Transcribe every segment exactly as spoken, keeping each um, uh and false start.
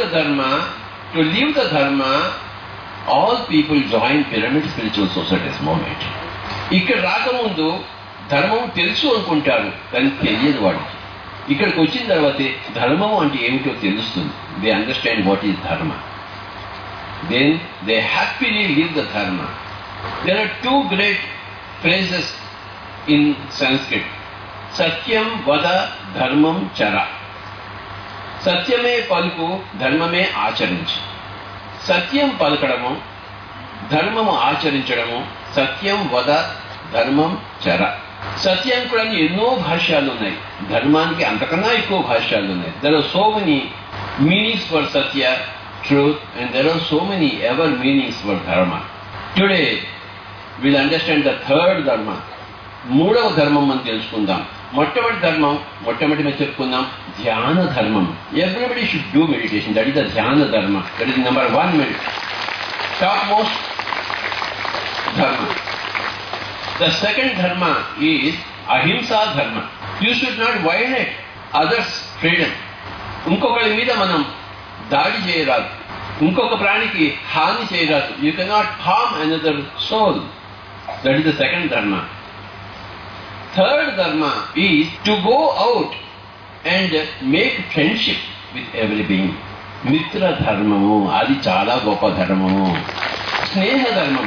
understand the dharma, to live the dharma, all people join Pyramid Spiritual Society's movement. Ikkada rakamundu ధర్మము తెలుసు అనుకుంటారు, కానీ తెలియదు వాడికి. ఇక్కడికి వచ్చిన తర్వాతే ధర్మము అంటే ఏమిటో తెలుస్తుంది. They understand what is dharma. Then they happily live the dharma. There are two great phrases in Sanskrit. సత్యం వద ధర్మం చర. సత్యమే పలుకు, ధర్మమే ఆచరించు. సత్యం పలకడము, ధర్మము ఆచరించడము. సత్యం వద ధర్మం చర. సత్యం కూడా ఎన్నో భాష్యాలు ఉన్నాయి, ధర్మానికి అంతకన్నా ఎక్కువ భాష్యాలు ఉన్నాయి. There are so many meanings for satya, truth, and there are so many ever meanings for dharma. Today will understand the third dharma. మూడవ ధర్మం మనం తెలుసుకుందాం. మొట్టమొదటి ధర్మం, మొట్టమొదటి మనం చెప్పుకుందాం ధ్యాన ధర్మం. Everybody should do meditation. That is the dhyana dharma. That is number one మెడి top most dharma. The second dharma is Ahimsa dharma. You should not violate others' freedom. Inkokali meeda manam daadi cheyaradu. Inkoka praniki haani cheyaradu. You cannot harm another soul. That is the second dharma. Third dharma is to go out and make friendship with every being. Mitra dharma, adi chala gopa dharma. Sneha dharma.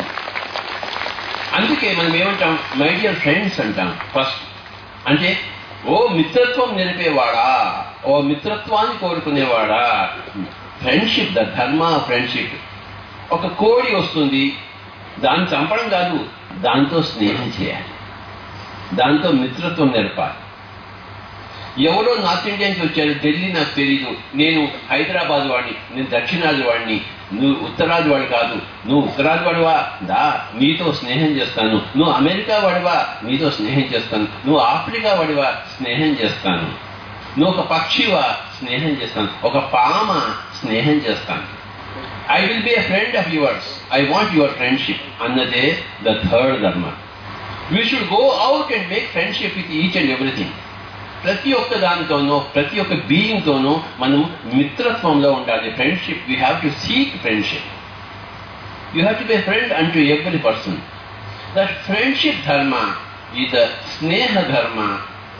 అందుకే మనం ఏమంటాం, my dear friends అంటాం first. అంటే ఓ మిత్రత్వం నిలిపేవాడా, ఓ మిత్రత్వాన్ని కోరుకునేవాడా. Friendship, the dharma friendship. ఒక కోడి వస్తుంది, దాన్ని చంపడం కాదు, దాంతో స్నేహం చేయాలి, దాంతో మిత్రత్వం నిలపాలి. ఎవరో నార్త్ ఇండియన్స్ వచ్చారు, ఢిల్లీ నాకు తెలీదు, నేను హైదరాబాద్ వాడిని, నేను దక్షిణాది వాడిని, నువ్వు ఉత్తరాది వాడు కాదు, నువ్వు ఉత్తరాది వాడివా దా, నీతో స్నేహం చేస్తాను. నువ్వు అమెరికా వాడివా, నీతో స్నేహం చేస్తాను. నువ్వు ఆఫ్రికా వాడివా, స్నేహం చేస్తాను. నువ్వు ఒక పక్షివా, స్నేహం చేస్తాను. ఒక పామ, స్నేహం చేస్తాను. I will be a friend of yours, I want your friendship అన్నదే the third dharma. We should go out and make friendship with each and everything. ప్రతి ఒక్క దానితోనూ, ప్రతి ఒక్క బీయింగ్తోనూ మనం మిత్రత్వంలో ఉండాలి. Friendship, you have to seek friendship. You have to be friend and to every person. That friendship dharma is the sneha dharma.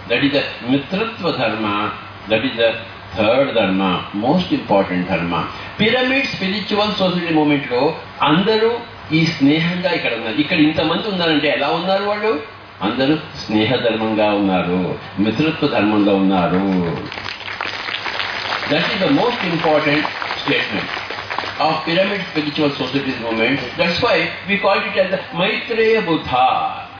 That is the mitratva dharma. That is the third ధర్మ, most important dharma. Pyramid spiritual society మూమెంట్లో అందరూ ఈ స్నేహంగా ఇక్కడ ఉన్నారు. ఇక్కడ ఇంతమంది ఉన్నారంటే ఎలా ఉన్నారు వాళ్ళు? అందరూ స్నేహ ధర్మంగా ఉన్నారు, మిత్రత్వ ధర్మంగా ఉన్నారు. That is the most important statement of pyramid spiritual societies movement. That's why we call it as the Maitreya Buddha.